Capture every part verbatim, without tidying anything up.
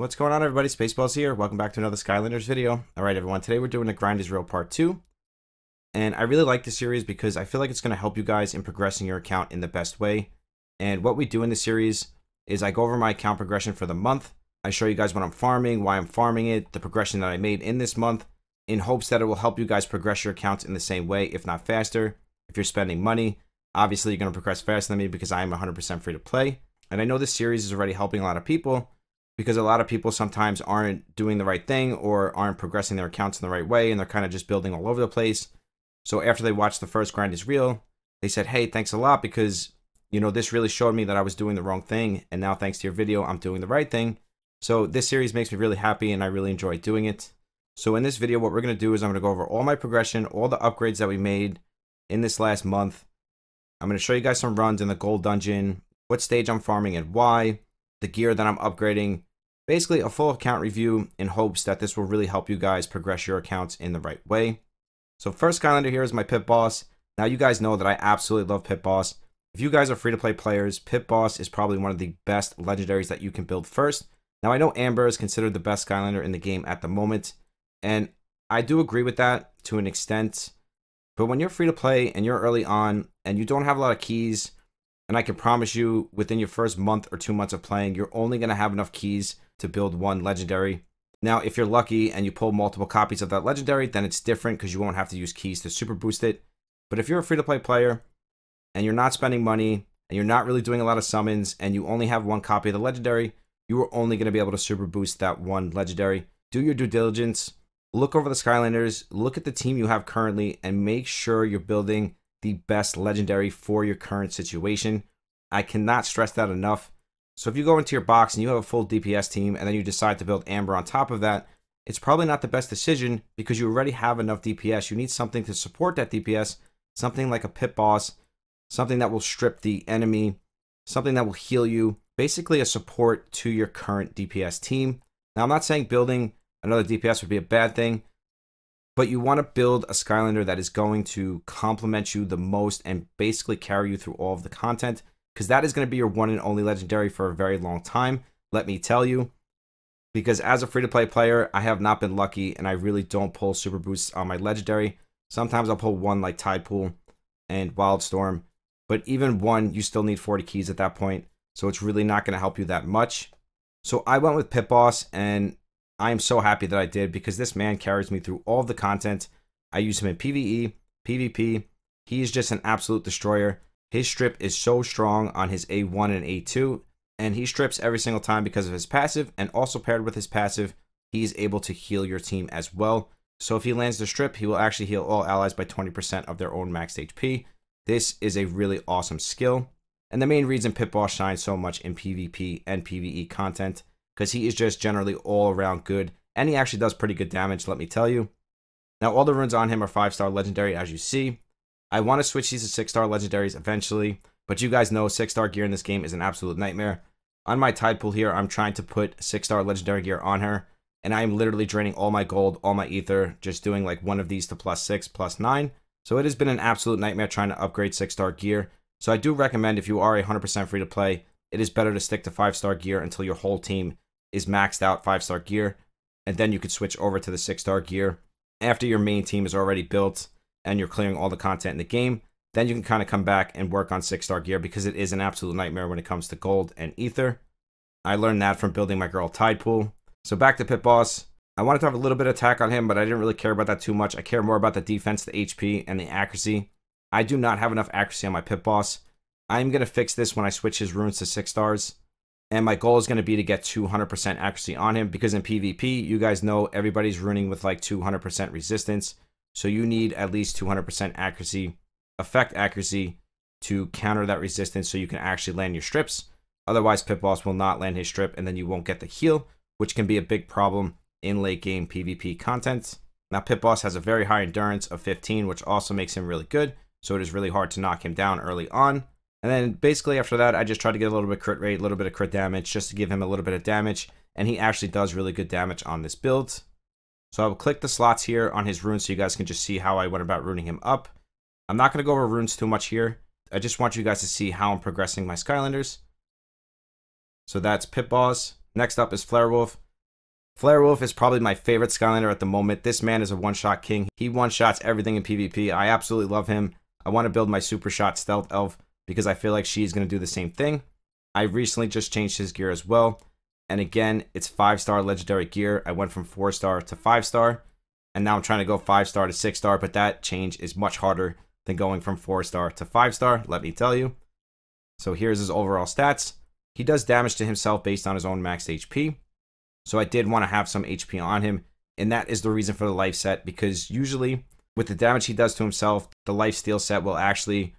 What's going on, everybody? Spaceballs here. Welcome back to another Skylanders video. All right, everyone. Today we're doing a Grind is Real Part two. And I really like this series because I feel like it's going to help you guys in progressing your account in the best way. And what we do in this series is I go over my account progression for the month. I show you guys what I'm farming, why I'm farming it, the progression that I made in this month, in hopes that it will help you guys progress your accounts in the same way, if not faster. If you're spending money, obviously you're going to progress faster than me because I am one hundred percent free to play. And I know this series is already helping a lot of people, because a lot of people sometimes aren't doing the right thing or aren't progressing their accounts in the right way, and they're kind of just building all over the place. So after they watched the first Grind is Real, they said, hey, thanks a lot, because, you know, this really showed me that I was doing the wrong thing, and now thanks to your video, I'm doing the right thing. So this series makes me really happy, and I really enjoy doing it. So in this video, what we're going to do is I'm going to go over all my progression, all the upgrades that we made in this last month. I'm going to show you guys some runs in the Gold Dungeon, what stage I'm farming and why, the gear that I'm upgrading. Basically, a full account review in hopes that this will really help you guys progress your accounts in the right way. So first Skylander here is my Pit Boss. Now you guys know that I absolutely love Pit Boss. If you guys are free-to-play players, Pit Boss is probably one of the best legendaries that you can build first. Now I know Amber is considered the best Skylander in the game at the moment, and I do agree with that to an extent. But when you're free-to-play and you're early on and you don't have a lot of keys, and I can promise you within your first month or two months of playing, you're only going to have enough keys to build one legendary. Now, if you're lucky and you pull multiple copies of that legendary, then it's different because you won't have to use keys to super boost it. But if you're a free-to-play player and you're not spending money and you're not really doing a lot of summons and you only have one copy of the legendary, you are only going to be able to super boost that one legendary. Do your due diligence. Look over the Skylanders. Look at the team you have currently and make sure you're building the best legendary for your current situation. I cannot stress that enough. So if you go into your box and you have a full D P S team and then you decide to build Amber on top of that, it's probably not the best decision because you already have enough D P S. You need something to support that D P S, something like a Pit Boss, something that will strip the enemy, something that will heal you, basically a support to your current D P S team. Now, I'm not saying building another D P S would be a bad thing, but you want to build a Skylander that is going to complement you the most and basically carry you through all of the content, because that is going to be your one and only legendary for a very long time, let me tell you. Because as a free-to-play player, I have not been lucky, and I really don't pull super boosts on my legendary. Sometimes I'll pull one like Tide Pool and Wild Storm, but even one, you still need forty keys at that point, so it's really not going to help you that much. So I went with Pit Boss, and I am so happy that I did, because this man carries me through all of the content. I use him in PvE, PvP. He is just an absolute destroyer. His strip is so strong on his A one and A two, and he strips every single time because of his passive, and also paired with his passive, he is able to heal your team as well. So if he lands the strip, he will actually heal all allies by twenty percent of their own maxed H P. This is a really awesome skill, and the main reason Pit Boss shines so much in PvP and PvE content, because he is just generally all around good, and he actually does pretty good damage, let me tell you. Now, all the runes on him are five star legendary, as you see. I want to switch these to six star legendaries eventually, but you guys know six star gear in this game is an absolute nightmare. On my Tide Pool here, I'm trying to put six star legendary gear on her, and I am literally draining all my gold, all my ether, just doing like one of these to plus six, plus nine. So it has been an absolute nightmare trying to upgrade six star gear. So I do recommend, if you are one hundred percent free to play, it is better to stick to five star gear until your whole team is maxed out five star gear, and then you could switch over to the six star gear after your main team is already built and you're clearing all the content in the game. Then you can kind of come back and work on six star gear, because it is an absolute nightmare when it comes to gold and ether. I learned that from building my girl Tide Pool. So back to Pit Boss. I wanted to have a little bit of attack on him, but I didn't really care about that too much. I care more about the defense, the H P, and the accuracy. I do not have enough accuracy on my Pit Boss. I'm going to fix this when I switch his runes to six stars. And my goal is going to be to get two hundred percent accuracy on him, because in PvP, you guys know everybody's runing with like two hundred percent resistance. So you need at least two hundred percent accuracy, effect accuracy, to counter that resistance so you can actually land your strips. Otherwise, Pit Boss will not land his strip, and then you won't get the heal, which can be a big problem in late game PvP content. Now, Pit Boss has a very high endurance of fifteen, which also makes him really good. So it is really hard to knock him down early on. And then basically after that, I just try to get a little bit of crit rate, a little bit of crit damage, just to give him a little bit of damage. And he actually does really good damage on this build. So I will click the slots here on his runes so you guys can just see how I went about runing him up. I'm not going to go over runes too much here. I just want you guys to see how I'm progressing my Skylanders. So that's Pit Boss. Next up is Flarewolf. Flarewolf is probably my favorite Skylander at the moment. This man is a one-shot king. He one-shots everything in PvP. I absolutely love him. I want to build my super shot Stealth Elf because I feel like she's going to do the same thing. I recently just changed his gear as well. And again, it's five-star legendary gear. I went from four-star to five-star. And now I'm trying to go five-star to six-star. But that change is much harder than going from four-star to five-star, let me tell you. So here's his overall stats. He does damage to himself based on his own max H P. So I did want to have some H P on him. And that is the reason for the life set. Because usually, with the damage he does to himself, the life steal set will actually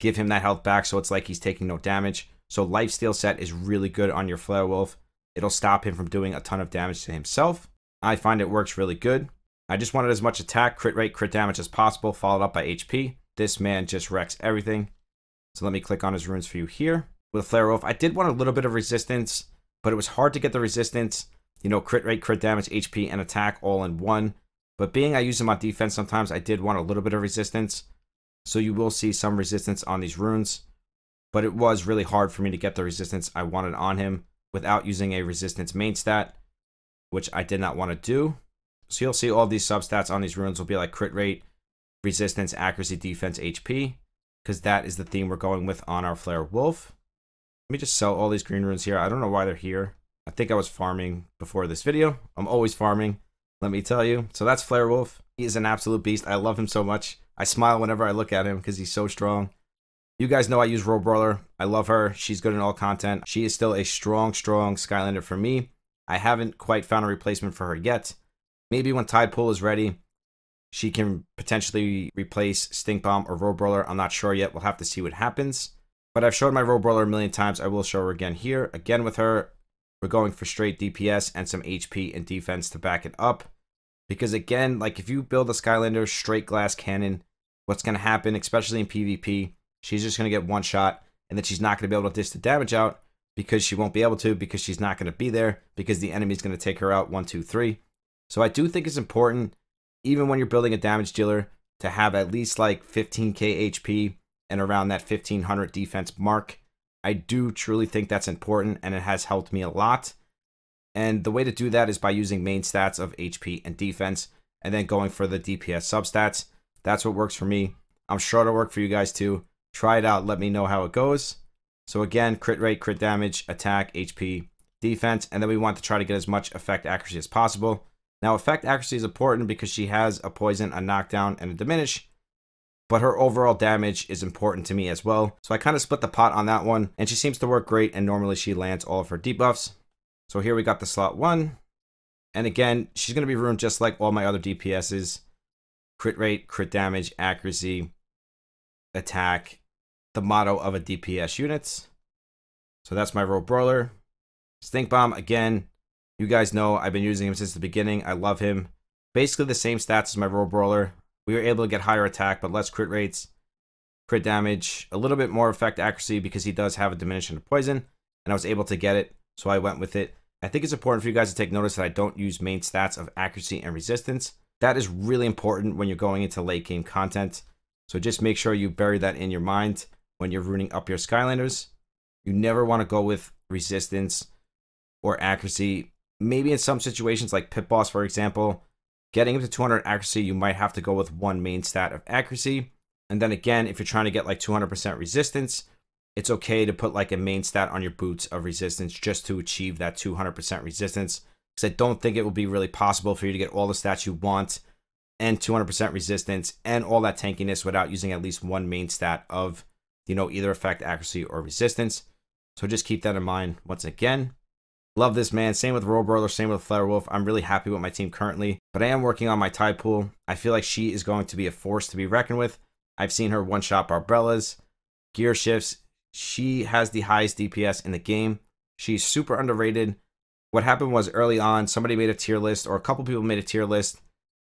give him that health back. So it's like he's taking no damage. So life steal set is really good on your Flarewolf. It'll stop him from doing a ton of damage to himself. I find it works really good. I just wanted as much attack, crit rate, crit damage as possible, followed up by H P. This man just wrecks everything. So let me click on his runes for you here. With Flarewolf, I did want a little bit of resistance, but it was hard to get the resistance, you know, crit rate, crit damage, H P, and attack all in one. But being I use him on defense sometimes, I did want a little bit of resistance. So you will see some resistance on these runes. But it was really hard for me to get the resistance I wanted on him without using a resistance main stat, which I did not want to do. So you'll see all these substats on these runes will be like crit rate, resistance, accuracy, defense, H P, because that is the theme we're going with on our Flarewolf. Let me just sell all these green runes here. I don't know why they're here. I think I was farming before this video. I'm always farming, let me tell you. So that's Flarewolf. He is an absolute beast. I love him so much. I smile whenever I look at him because he's so strong. You guys know I use Row Brawler. I love her. She's good in all content. She is still a strong, strong Skylander for me. I haven't quite found a replacement for her yet. Maybe when Tide Pool is ready, she can potentially replace Stink Bomb or Row Brawler. I'm not sure yet. We'll have to see what happens. But I've showed my Row Brawler a million times. I will show her again here. Again with her, we're going for straight D P S and some H P and defense to back it up. Because again, like if you build a Skylander straight glass cannon, what's going to happen, especially in PvP, she's just going to get one shot, and then she's not going to be able to dish the damage out because she won't be able to, because she's not going to be there, because the enemy's going to take her out one, two, three. So I do think it's important, even when you're building a damage dealer, to have at least like fifteen K H P and around that fifteen hundred defense mark. I do truly think that's important, and it has helped me a lot. And the way to do that is by using main stats of H P and defense, and then going for the D P S substats. That's what works for me. I'm sure it'll work for you guys too. Try it out. Let me know how it goes. So again, crit rate, crit damage, attack, H P, defense. And then we want to try to get as much effect accuracy as possible. Now, effect accuracy is important because she has a poison, a knockdown, and a diminish. But her overall damage is important to me as well. So I kind of split the pot on that one. And she seems to work great. And normally she lands all of her debuffs. So here we got the slot one. And again, she's going to be ruined just like all my other D P Ss. Crit rate, crit damage, accuracy, attack. The motto of a D P S units. So that's my Row Brawler. Stink Bomb, again, you guys know I've been using him since the beginning. I love him. Basically the same stats as my Row Brawler. We were able to get higher attack, but less crit rates, crit damage, a little bit more effect accuracy because he does have a diminution of poison, and I was able to get it, so I went with it. I think it's important for you guys to take notice that I don't use main stats of accuracy and resistance. That is really important when you're going into late game content. So just make sure you bury that in your mind. When you're ruining up your Skylanders, you never want to go with resistance or accuracy. Maybe in some situations, like Pit Boss, for example, getting up to two hundred accuracy, you might have to go with one main stat of accuracy. And then again, if you're trying to get like two hundred percent resistance, it's okay to put like a main stat on your boots of resistance just to achieve that two hundred percent resistance. Because I don't think it will be really possible for you to get all the stats you want and two hundred percent resistance and all that tankiness without using at least one main stat of, you know, either effect, accuracy, or resistance. So just keep that in mind once again. Love this man. Same with Row Brawler, same with Flarewolf. I'm really happy with my team currently, but I am working on my Tide Pool. I feel like she is going to be a force to be reckoned with. I've seen her one-shot Barbarellas, gear shifts. She has the highest D P S in the game. She's super underrated. What happened was early on, somebody made a tier list, or a couple people made a tier list,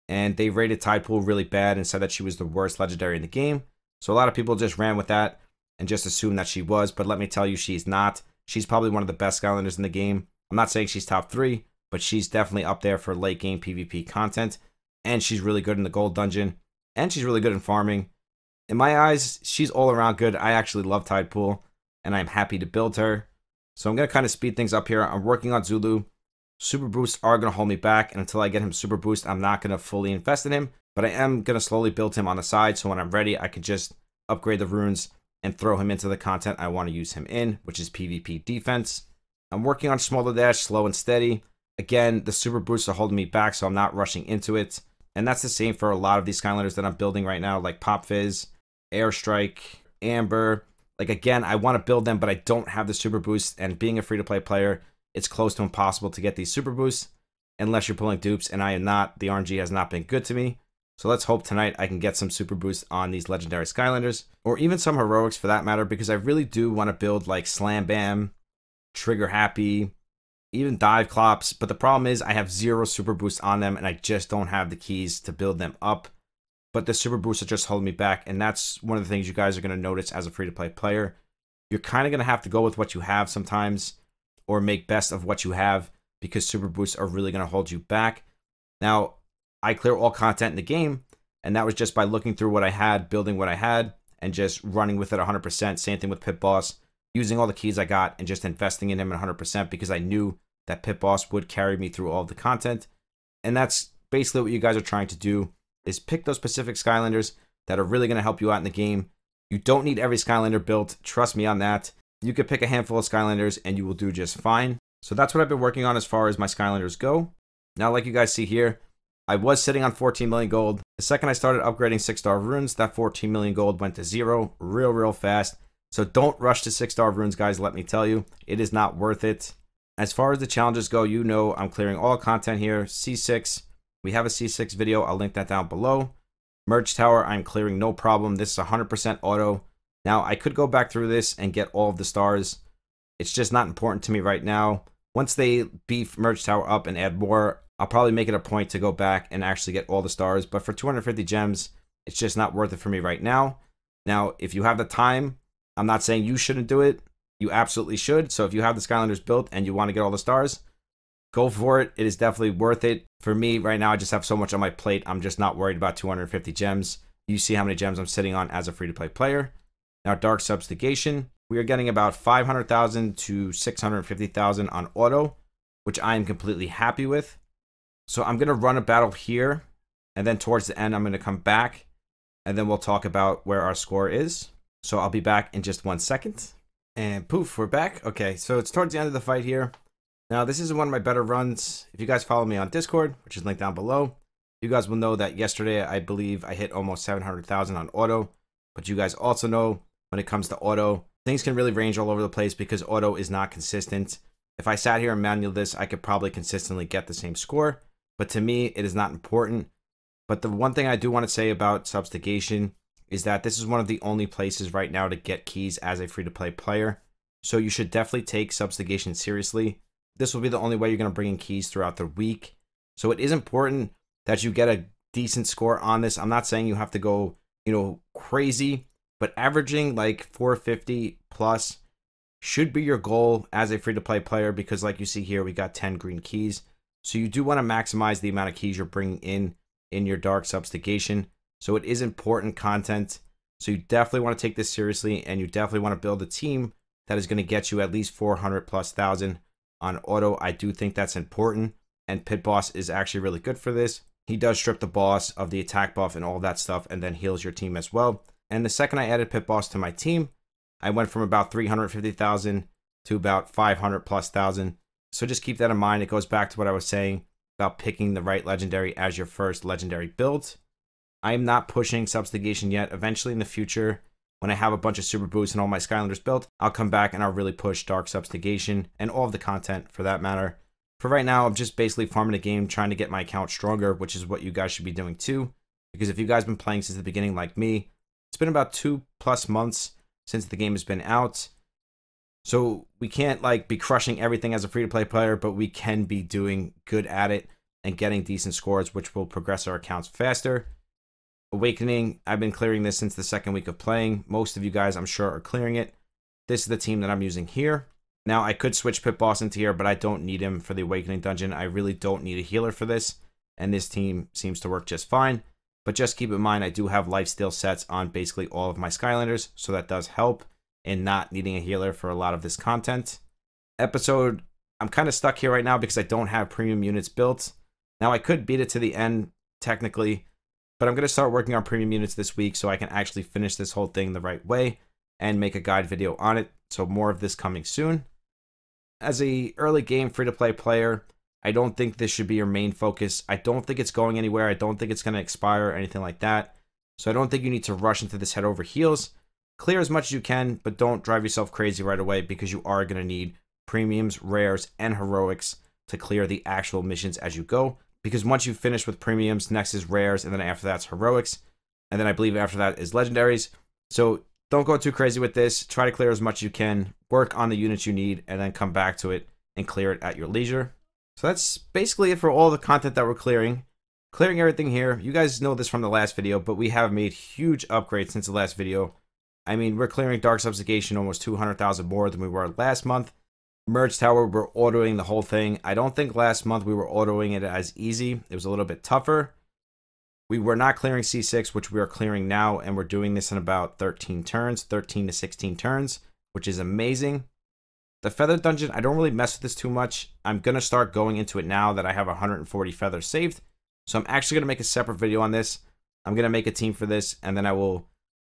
and they rated Tide Pool really bad and said that she was the worst legendary in the game. So a lot of people just ran with that and just assume that she was, but let me tell you, she's not. She's probably one of the best Skylanders in the game. I'm not saying she's top three, but she's definitely up there for late game PvP content, and she's really good in the gold dungeon, and she's really good in farming. In my eyes, she's all around good. I actually love Tide Pool, and I'm happy to build her. So I'm going to kind of speed things up here. I'm working on Zulu. Super Boosts are going to hold me back, and until I get him Super Boost, I'm not going to fully invest in him, but I am going to slowly build him on the side, so when I'm ready, I can just upgrade the runes and throw him into the content I want to use him in, which is PvP defense. I'm working on Smolder Dash, slow and steady. Again, the Super Boosts are holding me back, so I'm not rushing into it, and that's the same for a lot of these Skylanders that I'm building right now, like Pop Fizz, Airstrike, Amber. Like, again, I want to build them, but I don't have the Super Boost, and being a free-to-play player, it's close to impossible to get these Super Boosts unless you're pulling dupes, and I am not. The R N G has not been good to me, so let's hope tonight I can get some Super Boosts on these Legendary Skylanders, or even some Heroics for that matter, because I really do want to build, like, Slam Bam, Trigger Happy, even Dive Clops, but the problem is I have zero Super Boosts on them, and I just don't have the keys to build them up. But the Super Boosts are just holding me back, and that's one of the things you guys are going to notice as a free-to-play player. You're kind of going to have to go with what you have sometimes, or make best of what you have, because Super Boosts are really going to hold you back. Now, I clear all content in the game, and that was just by looking through what I had, building what I had, and just running with it one hundred percent. Same thing with Pit Boss, using all the keys I got and just investing in him at one hundred percent, because I knew that Pit Boss would carry me through all the content. And that's basically what you guys are trying to do, is pick those specific Skylanders that are really going to help you out in the game. You don't need every Skylander built, trust me on that. You could pick a handful of Skylanders and you will do just fine. So that's what I've been working on as far as my Skylanders go. Now, like you guys see here, I was sitting on fourteen million gold. The second I started upgrading six star runes, that fourteen million gold went to zero real, real fast. So don't rush to six star runes, guys, let me tell you. It is not worth it. As far as the challenges go, you know I'm clearing all content here, C six. We have a C six video, I'll link that down below. Merge Tower, I'm clearing no problem. This is one hundred percent auto. Now, I could go back through this and get all of the stars. It's just not important to me right now. Once they beef Merge Tower up and add more, I'll probably make it a point to go back and actually get all the stars. But for two hundred fifty gems, it's just not worth it for me right now. Now, if you have the time, I'm not saying you shouldn't do it. You absolutely should. So if you have the Skylanders built and you want to get all the stars, go for it. It is definitely worth it. For me right now, I just have so much on my plate. I'm just not worried about two hundred fifty gems. You see how many gems I'm sitting on as a free-to-play player. Now, Dark Subjugation, we are getting about five hundred thousand to six hundred fifty thousand on auto, which I am completely happy with. So I'm going to run a battle here, and then towards the end, I'm going to come back, and then we'll talk about where our score is. So I'll be back in just one second. And poof, we're back. Okay, so it's towards the end of the fight here. Now, this is one of my better runs. If you guys follow me on Discord, which is linked down below, you guys will know that yesterday, I believe I hit almost seven hundred thousand on auto. But you guys also know when it comes to auto, things can really range all over the place because auto is not consistent. If I sat here and manualed this, I could probably consistently get the same score. But to me, it is not important. But the one thing I do want to say about Subjugation is that this is one of the only places right now to get keys as a free-to-play player. So you should definitely take Subjugation seriously. This will be the only way you're going to bring in keys throughout the week. So it is important that you get a decent score on this. I'm not saying you have to go, you know, crazy, but averaging like four fifty plus should be your goal as a free-to-play player, because like you see here, we got ten green keys. So you do want to maximize the amount of keys you're bringing in in your Dark Subjugation. So it is important content. So you definitely want to take this seriously, and you definitely want to build a team that is going to get you at least four hundred plus thousand. On auto, I do think that's important, and Pit Boss is actually really good for this. He does strip the boss of the attack buff and all that stuff, and then heals your team as well. And the second I added Pit Boss to my team, I went from about three hundred fifty thousand to about five hundred plus thousand. So just keep that in mind. It goes back to what I was saying about picking the right legendary as your first legendary build. I am not pushing Subjugation yet. Eventually in the future, when I have a bunch of Super Boosts and all my Skylanders built, I'll come back and I'll really push Dark Subjugation and all of the content for that matter. For right now, I'm just basically farming the game, trying to get my account stronger, which is what you guys should be doing too. Because if you guys have been playing since the beginning like me, it's been about two plus months since the game has been out. So we can't like be crushing everything as a free-to-play player, but we can be doing good at it and getting decent scores, which will progress our accounts faster. Awakening, I've been clearing this since the second week of playing. Most of you guys, I'm sure, are clearing it. This is the team that I'm using here. Now, I could switch Pit Boss into here, but I don't need him for the Awakening dungeon. I really don't need a healer for this, and this team seems to work just fine. But just keep in mind, I do have lifesteal sets on basically all of my Skylanders, so that does help in not needing a healer for a lot of this content. Episode I'm kind of stuck here right now because I don't have premium units built. Now, I could beat it to the end, technically, but I'm going to start working on premium units this week so I can actually finish this whole thing the right way and make a guide video on it. So more of this coming soon. As a early game free-to-play player, I don't think this should be your main focus. I don't think it's going anywhere. I don't think it's going to expire or anything like that. So I don't think you need to rush into this head over heels. Clear as much as you can, but don't drive yourself crazy right away because you are going to need premiums, rares, and heroics to clear the actual missions as you go. Because once you finish with premiums, next is rares, and then after that's heroics. And then I believe after that is legendaries. So don't go too crazy with this. Try to clear as much as you can. Work on the units you need, and then come back to it and clear it at your leisure. So that's basically it for all the content that we're clearing. Clearing everything here. You guys know this from the last video, but we have made huge upgrades since the last video. I mean, we're clearing Dark Subjugation almost two hundred thousand more than we were last month. Merge Tower, we're autoing the whole thing. I don't think last month we were autoing it as easy. It was a little bit tougher. We were not clearing C six, which we are clearing now, and we're doing this in about thirteen turns, thirteen to sixteen turns, which is amazing. The Feather Dungeon, I don't really mess with this too much. I'm going to start going into it now that I have one hundred forty feathers saved. So I'm actually going to make a separate video on this. I'm going to make a team for this, and then I will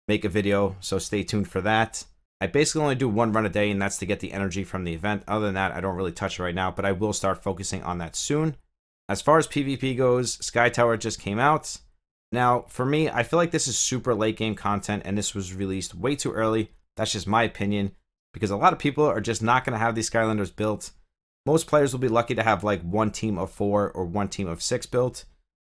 make a video, so stay tuned for that. I basically only do one run a day, and that's to get the energy from the event. Other than that, I don't really touch it right now, but I will start focusing on that soon. As far as PvP goes, Sky Tower just came out. Now, for me, I feel like this is super late game content, and this was released way too early. That's just my opinion, because a lot of people are just not going to have these Skylanders built. Most players will be lucky to have like one team of four or one team of six built.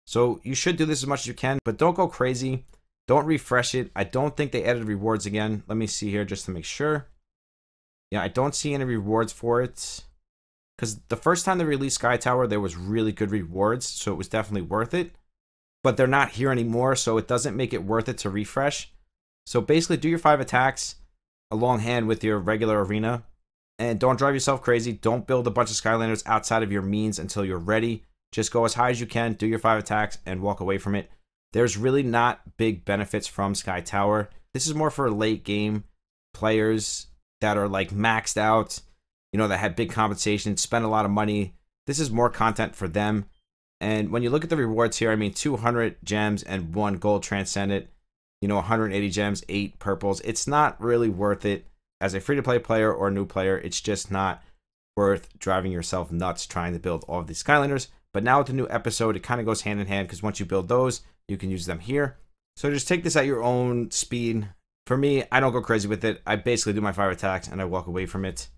So you should do this as much as you can, but don't go crazy. Don't refresh it. I don't think they added rewards again. Let me see here just to make sure. Yeah, I don't see any rewards for it. Because the first time they released Sky Tower, there was really good rewards, so it was definitely worth it. But they're not here anymore, so it doesn't make it worth it to refresh. So basically, do your five attacks along hand with your regular arena. And don't drive yourself crazy. Don't build a bunch of Skylanders outside of your means until you're ready. Just go as high as you can, do your five attacks, and walk away from it. There's really not big benefits from Sky Tower. This is more for late game players that are like maxed out, you know, that have big compensation, spend a lot of money. This is more content for them. And when you look at the rewards here, I mean, two hundred gems and one gold transcendent, you know, one hundred eighty gems, eight purples. It's not really worth it as a free-to-play player or a new player. It's just not worth driving yourself nuts trying to build all of these Skylanders. But now with the new episode, it kind of goes hand in hand because once you build those, you can use them here. So just take this at your own speed. For me, I don't go crazy with it. I basically do my five attacks and I walk away from it.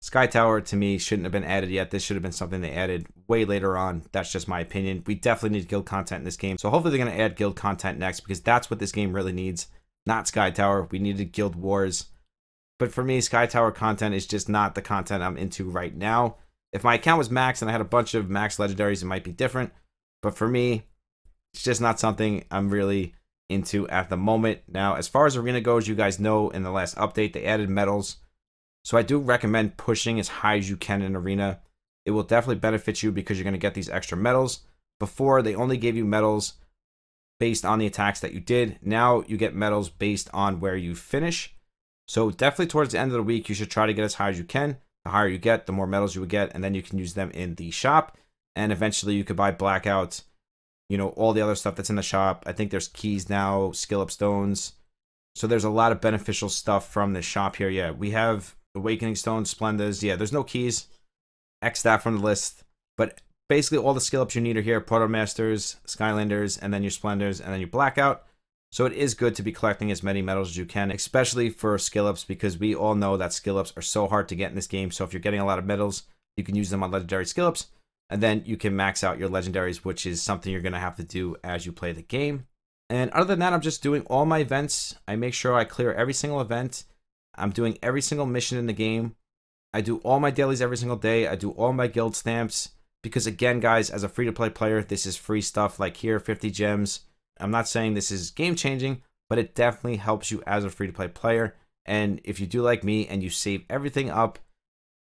Sky Tower, to me, shouldn't have been added yet. This should have been something they added way later on. That's just my opinion. We definitely need guild content in this game. So hopefully they're going to add guild content next because that's what this game really needs. Not Sky Tower. We needed guild wars. But for me, Sky Tower content is just not the content I'm into right now. If my account was maxed and I had a bunch of max legendaries, it might be different. But for me, it's just not something I'm really into at the moment. Now, as far as arena goes, you guys know in the last update, they added medals. So I do recommend pushing as high as you can in arena. It will definitely benefit you because you're going to get these extra medals. Before, they only gave you medals based on the attacks that you did. Now you get medals based on where you finish. So definitely towards the end of the week, you should try to get as high as you can. The higher you get, the more medals you would get, and then you can use them in the shop. And eventually you could buy blackouts, you know, all the other stuff that's in the shop. I think there's keys now, skill up stones. So there's a lot of beneficial stuff from the shop here. Yeah, we have Awakening stones, Splendas. Yeah, there's no keys. X that from the list. But basically all the skill ups you need are here. Proto Masters, Skylanders, and then your Splendors, and then your blackout. So it is good to be collecting as many medals as you can, especially for skill-ups, because we all know that skill-ups are so hard to get in this game. So if you're getting a lot of medals, you can use them on legendary skill-ups, and then you can max out your legendaries, which is something you're going to have to do as you play the game. And other than that, I'm just doing all my events. I make sure I clear every single event. I'm doing every single mission in the game. I do all my dailies every single day. I do all my guild stamps, because again, guys, as a free-to-play player, this is free stuff. Like here, fifty gems. I'm not saying this is game-changing, but it definitely helps you as a free-to-play player. And if you do like me and you save everything up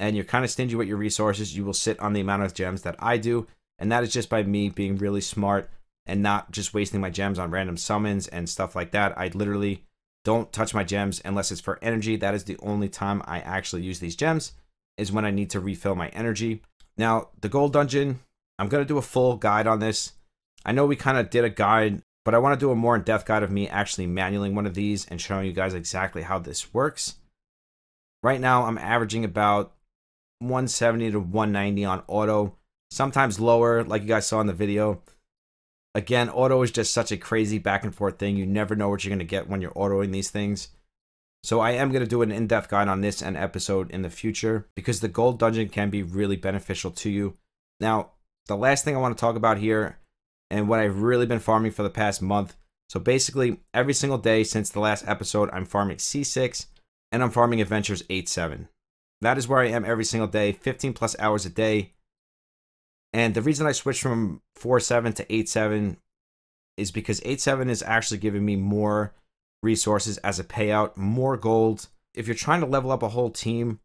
and you're kind of stingy with your resources, you will sit on the amount of gems that I do. And that is just by me being really smart and not just wasting my gems on random summons and stuff like that. I literally don't touch my gems unless it's for energy. That is the only time I actually use these gems. is when I need to refill my energy. Now, the gold dungeon, I'm going to do a full guide on this. I know we kind of did a guide, but I want to do a more in-depth guide of me actually manualing one of these and showing you guys exactly how this works. Right now, I'm averaging about one seventy to one ninety on auto, sometimes lower, like you guys saw in the video. Again, auto is just such a crazy back and forth thing. You never know what you're going to get when you're autoing these things. So I am going to do an in-depth guide on this and episode in the future because the gold dungeon can be really beneficial to you. Now, the last thing I want to talk about here and what I've really been farming for the past month. So basically, every single day since the last episode, I'm farming C six and I'm farming Adventures eight seven. That is where I am every single day, fifteen plus hours a day. And the reason I switched from four seven to eight seven is because eight seven is actually giving me more resources as a payout, more gold. If you're trying to level up a whole team,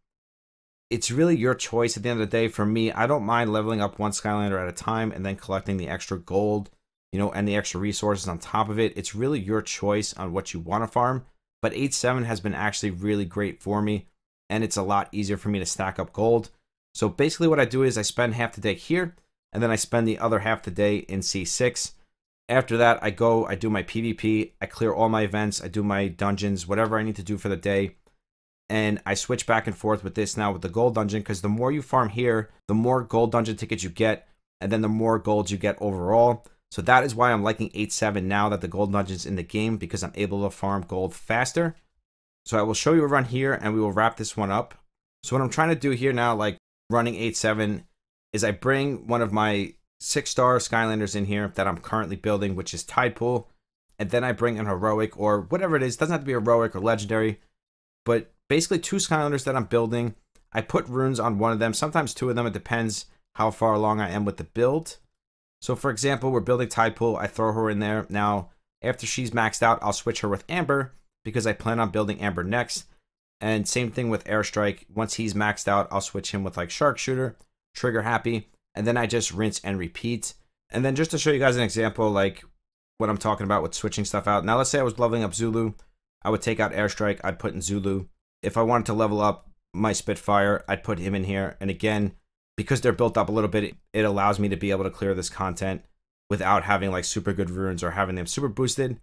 it's really your choice at the end of the day. For me, I don't mind leveling up one Skylander at a time and then collecting the extra gold, you know, and the extra resources on top of it. It's really your choice on what you want to farm. But eight seven has been actually really great for me, and it's a lot easier for me to stack up gold. So basically what I do is I spend half the day here, and then I spend the other half the day in C six. After that, I go, I do my PvP, I clear all my events, I do my dungeons, whatever I need to do for the day. And I switch back and forth with this now with the gold dungeon, because the more you farm here, the more gold dungeon tickets you get, and then the more gold you get overall. So that is why I'm liking eight seven now that the gold dungeon's in the game, because I'm able to farm gold faster. So I will show you a run here, and we will wrap this one up. So what I'm trying to do here now, like, running eight seven is I bring one of my six star Skylanders in here that I'm currently building, which is Tide Pool, and then I bring an heroic or whatever it is. It doesn't have to be heroic or legendary, but basically two Skylanders that I'm building. I put runes on one of them, sometimes two of them. It depends how far along I am with the build. So for example, we're building Tide Pool. I throw her in there. Now, after she's maxed out, I'll switch her with Amber because I plan on building Amber next. And same thing with Airstrike. Once he's maxed out, I'll switch him with like Shark Shooter, Trigger Happy, and then I just rinse and repeat. And then just to show you guys an example, like what I'm talking about with switching stuff out. Now, let's say I was leveling up Zulu. I would take out Airstrike. I'd put in Zulu. If I wanted to level up my Spitfire, I'd put him in here. And again, because they're built up a little bit, it allows me to be able to clear this content without having like super good runes or having them super boosted.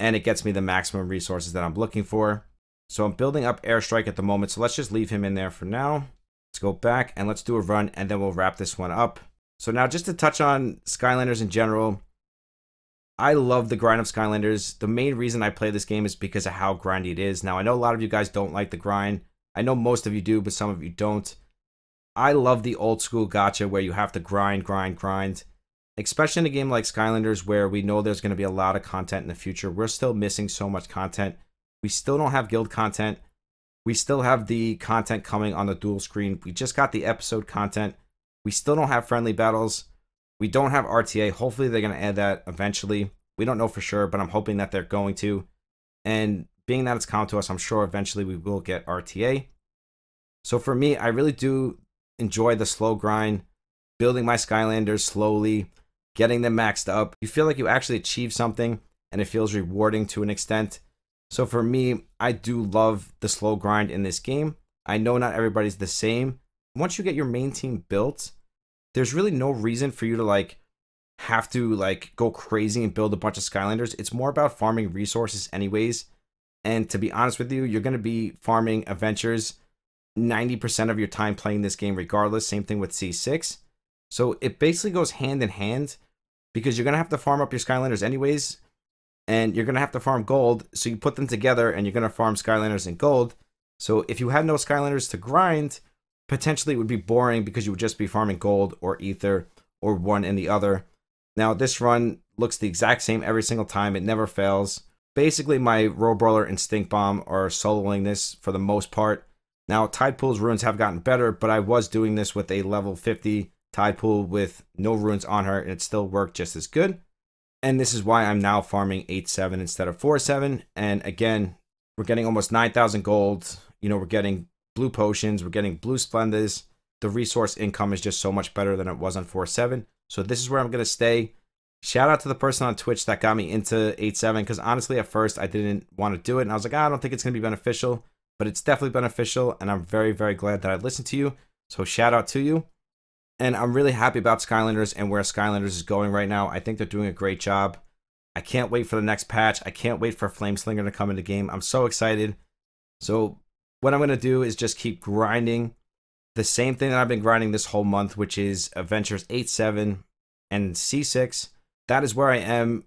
And it gets me the maximum resources that I'm looking for. So I'm building up Airstrike at the moment, so let's just leave him in there for now. Let's go back and let's do a run, and then we'll wrap this one up. So now, just to touch on Skylanders in general, I love the grind of Skylanders. The main reason I play this game is because of how grindy it is. Now, I know a lot of you guys don't like the grind. I know most of you do, but some of you don't. I love the old school gacha where you have to grind, grind, grind. Especially in a game like Skylanders where we know there's going to be a lot of content in the future. We're still missing so much content. We still don't have guild content. We still have the content coming on the dual screen. We just got the episode content. We still don't have friendly battles. We don't have R T A. Hopefully they're going to add that eventually. We don't know for sure, but I'm hoping that they're going to. And being that it's come to us, I'm sure eventually we will get R T A. So for me, I really do enjoy the slow grind, building my Skylanders slowly, getting them maxed up. You feel like you actually achieve something, and it feels rewarding to an extent. So for me, I do love the slow grind in this game. I know not everybody's the same. Once you get your main team built, there's really no reason for you to like have to like go crazy and build a bunch of Skylanders. It's more about farming resources anyways. And to be honest with you, you're going to be farming adventures ninety percent of your time playing this game regardless. Same thing with C six. So it basically goes hand in hand because you're going to have to farm up your Skylanders anyways. And you're going to have to farm gold, so you put them together and you're going to farm Skylanders and gold. So if you had no Skylanders to grind, potentially it would be boring because you would just be farming gold or ether or one and the other. Now, this run looks the exact same every single time. It never fails. Basically, my Row Brawler and Stink Bomb are soloing this for the most part. Now, Tide Pool's runes have gotten better, but I was doing this with a level fifty Tide Pool with no runes on her, and it still worked just as good. And this is why I'm now farming eight seven instead of four seven. And again, we're getting almost nine thousand gold. You know, we're getting blue potions. We're getting blue Splendas. The resource income is just so much better than it was on four seven. So this is where I'm going to stay. Shout out to the person on Twitch that got me into eight seven. Because honestly, at first, I didn't want to do it. And I was like, ah, I don't think it's going to be beneficial. but it's definitely beneficial, and I'm very, very glad that I listened to you. So shout out to you. And I'm really happy about Skylanders and where Skylanders is going right now. I think they're doing a great job. I can't wait for the next patch. I can't wait for Flameslinger to come into game. I'm so excited. So what I'm going to do is just keep grinding the same thing that I've been grinding this whole month, which is Adventures eight, seven, and C six. That is where I am.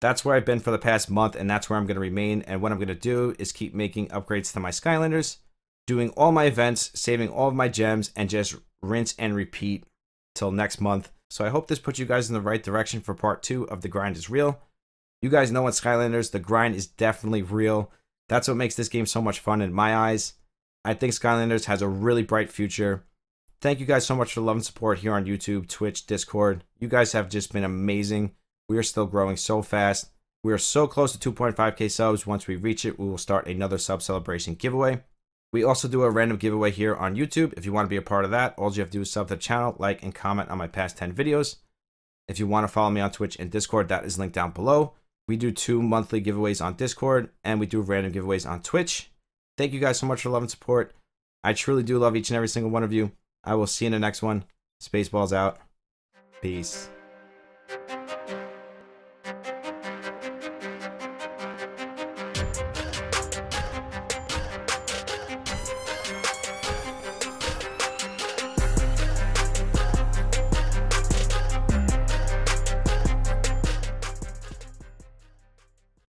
That's where I've been for the past month, and that's where I'm going to remain. And what I'm going to do is keep making upgrades to my Skylanders, doing all my events, saving all of my gems, and just rinse and repeat till next month. So I hope this puts you guys in the right direction for part two of The Grind is Real. You guys know on Skylanders, the grind is definitely real. That's what makes this game so much fun in my eyes. I think Skylanders has a really bright future. Thank you guys so much for the love and support here on YouTube, Twitch, Discord. You guys have just been amazing. We are still growing so fast. We are so close to two point five K subs. Once we reach it, we will start another sub celebration giveaway. We also do a random giveaway here on YouTube. If you want to be a part of that, all you have to do is sub to the channel, like, and comment on my past ten videos. If you want to follow me on Twitch and Discord, that is linked down below. We do two monthly giveaways on Discord, and we do random giveaways on Twitch. Thank you guys so much for love and support. I truly do love each and every single one of you. I will see you in the next one. Spaceballs out. Peace.